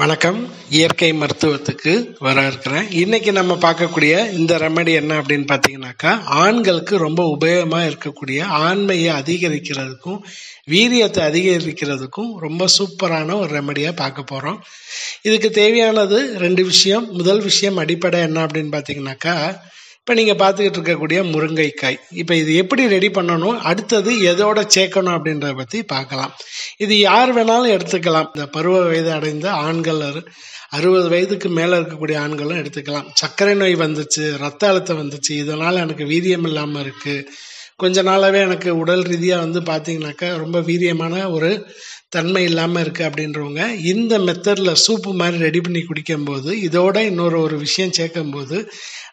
வணக்கம். இயற்கை மருத்துவத்துக்கு வர இருக்கிறேன். இன்னைக்கு நம்ம பார்க்கக்கூடிய இந்த ரெமெடி என்ன அப்படின்னு பார்த்தீங்கன்னாக்கா, ஆண்களுக்கு ரொம்ப உபயோகமாக இருக்கக்கூடிய ஆண்மையை அதிகரிக்கிறதுக்கும் வீரியத்தை அதிகரிக்கிறதுக்கும் ரொம்ப சூப்பரான ஒரு ரெமெடியாக பார்க்க போகிறோம். இதுக்கு தேவையானது ரெண்டு விஷயம். முதல் விஷயம் அடிப்படை என்ன அப்படின்னு பார்த்தீங்கன்னாக்கா, இப்போ நீங்கள் பார்த்துக்கிட்டு இருக்கக்கூடிய முருங்கைக்காய். இப்போ இது எப்படி ரெடி பண்ணணும், அடுத்தது எதோட சேர்க்கணும் அப்படின்றத பற்றி பார்க்கலாம். இது யார் வேணாலும் எடுத்துக்கலாம். இந்த பருவ வயது அடைந்த ஆண்கள், 60 வயதுக்கு மேலே இருக்கக்கூடிய ஆண்களும் எடுத்துக்கலாம். சர்க்கரை நோய் வந்துச்சு, ரத்த அழுத்தம் வந்துச்சு, இதனால் எனக்கு வீரியம் இல்லாமல் இருக்குது, கொஞ்ச நாளாகவே எனக்கு உடல் ரீதியாக பார்த்தீங்கன்னாக்கா ரொம்ப வீரியமான ஒரு தன்மை இல்லாமல் இருக்குது அப்படின்றவங்க இந்த மெத்தடில் சூப்பு மாதிரி ரெடி பண்ணி குடிக்கும்போது இதோட இன்னொரு விஷயம் சேர்க்கும்போது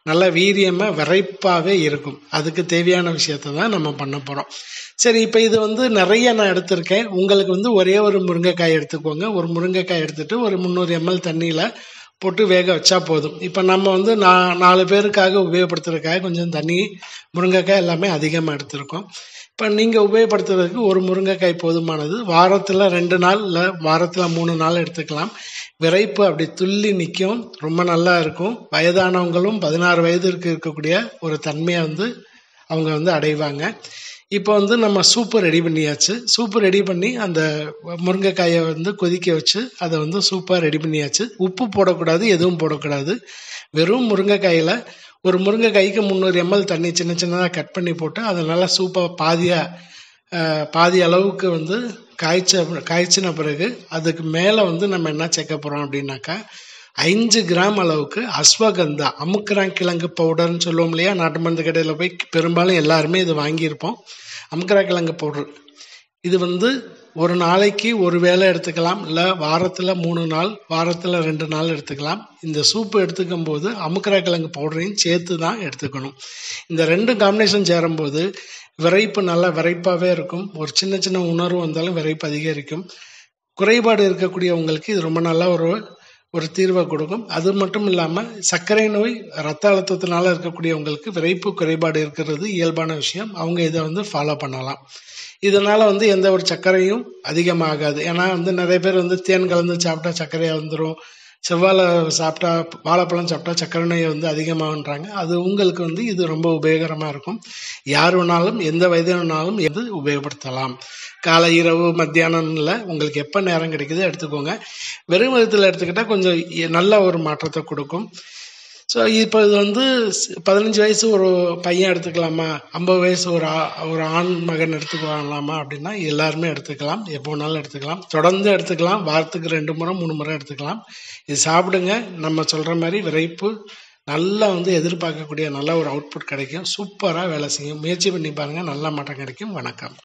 நல்ல வீரியமாக விரைப்பாகவே இருக்கும். அதுக்கு தேவையான விஷயத்தை தான் நம்ம பண்ண போகிறோம். சரி, இப்போ இது நிறைய நான் எடுத்திருக்கேன். உங்களுக்கு ஒரே ஒரு முருங்கைக்காய் எடுத்துக்கோங்க. ஒரு முருங்கைக்காய் எடுத்துகிட்டு ஒரு 300 ml தண்ணியில் போட்டு வேக வச்சா போதும். இப்போ நம்ம 4 பேருக்காக உபயோகப்படுத்துறதுக்காக கொஞ்சம் தண்ணி முருங்கைக்காய் எல்லாமே அதிகமாக எடுத்திருக்கோம். இப்போ நீங்கள் உபயோகப்படுத்துறதுக்கு ஒரு முருங்கைக்காய் போதுமானது. வாரத்தில் 2 நாள் இல்லை வாரத்தில் 3 நாள் எடுத்துக்கலாம். விரைப்பு அப்படி துள்ளி நிற்கும், ரொம்ப நல்லா இருக்கும். வயதானவங்களும் 16 வயதிற்கு இருக்கக்கூடிய ஒரு தன்மையை அவங்க அடைவாங்க. இப்போ நம்ம சூப்பு ரெடி பண்ணியாச்சு. சூப்பு ரெடி பண்ணி அந்த முருங்கைக்காயை கொதிக்க வச்சு அதை சூப்பாக ரெடி பண்ணியாச்சு. உப்பு போடக்கூடாது, எதுவும் போடக்கூடாது. வெறும் முருங்கைக்காயில் ஒரு முருங்கைக்காய்க்கு 300 ml தண்ணி சின்ன சின்னதாக கட் பண்ணி போட்டு அதை நல்லா சூப்பாக பாதி அளவுக்கு காய்ச்சின பிறகு அதுக்கு மேலே நம்ம என்ன சேர்க்க போகிறோம் அப்படின்னாக்கா, 5 கிராம் அளவுக்கு அஸ்வகந்தா அமுக்கராங்கிழங்கு பவுடர்னு சொல்லுவோம் இல்லையா. நாட்டு மருந்து கடையில் போய் பெரும்பாலும் எல்லாருமே இது வாங்கியிருப்போம். அமுக்கராங்கிழங்கு பவுடர் இது ஒரு நாளைக்கு ஒரு வேளை எடுத்துக்கலாம், இல்லை வாரத்தில் 3 நாள் வாரத்தில் 2 நாள் எடுத்துக்கலாம். இந்த சூப்பு எடுத்துக்கும் போது அமுக்கராக்கிழங்கு பவுடரையும் சேர்த்து தான் எடுத்துக்கணும். இந்த 2 காம்பினேஷன் சேரும்போது விரைப்பு நல்லா விரைப்பாகவே இருக்கும். ஒரு சின்ன சின்ன உணர்வு வந்தாலும் விரைப்பு அதிகரிக்கும். குறைபாடு இருக்கக்கூடியவங்களுக்கு இது ரொம்ப நல்ல ஒரு தீர்வை கொடுக்கும். அது மட்டும் இல்லாமல் சர்க்கரை நோய், இரத்த அழுத்தத்தினால இருக்கக்கூடியவங்களுக்கு விரைப்பு குறைபாடு இருக்கிறது இயல்பான விஷயம். அவங்க இதை ஃபாலோ பண்ணலாம். இதனால் எந்த ஒரு சர்க்கரையும் அதிகமாகாது. ஏன்னா நிறைய பேர் தேன் கலந்து சாப்பிட்டா சர்க்கரை வந்துடும், செவ்வாழை சாப்பிட்டா வாழைப்பழம் சாப்பிட்டா சர்க்கரை நோய் அதிகமாகன்றாங்க. அது உங்களுக்கு இது ரொம்ப உபயோகரமாக இருக்கும். யார் வேணாலும் எந்த வயதானாலும் உபயோகப்படுத்தலாம். காலை, இரவு, மத்தியானம் இல்லை, உங்களுக்கு எப்போ நேரம் கிடைக்குதோ எடுத்துக்கோங்க. வெறும் விதத்தில் எடுத்துக்கிட்டால் கொஞ்சம் நல்ல ஒரு மாற்றத்தை கொடுக்கும். ஸோ இப்போ இது 15 வயசு ஒரு பையன் எடுத்துக்கலாமா, 50 வயசு ஒரு ஆண் மகன் எடுத்துக்கலாமா அப்படின்னா எல்லாருமே எடுத்துக்கலாம். எப்போ வேணாலும் எடுத்துக்கலாம், தொடர்ந்து எடுத்துக்கலாம். வாரத்துக்கு 2 முறை 3 முறை எடுத்துக்கலாம். இது சாப்பிடுங்க. நம்ம சொல்கிற மாதிரி விரைப்பு நல்லா எதிர்பார்க்கக்கூடிய நல்ல ஒரு அவுட்புட் கிடைக்கும். சூப்பராக வேலை செய்யும். முயற்சி பண்ணி பாருங்கள், நல்ல மாற்றம் கிடைக்கும். வணக்கம்.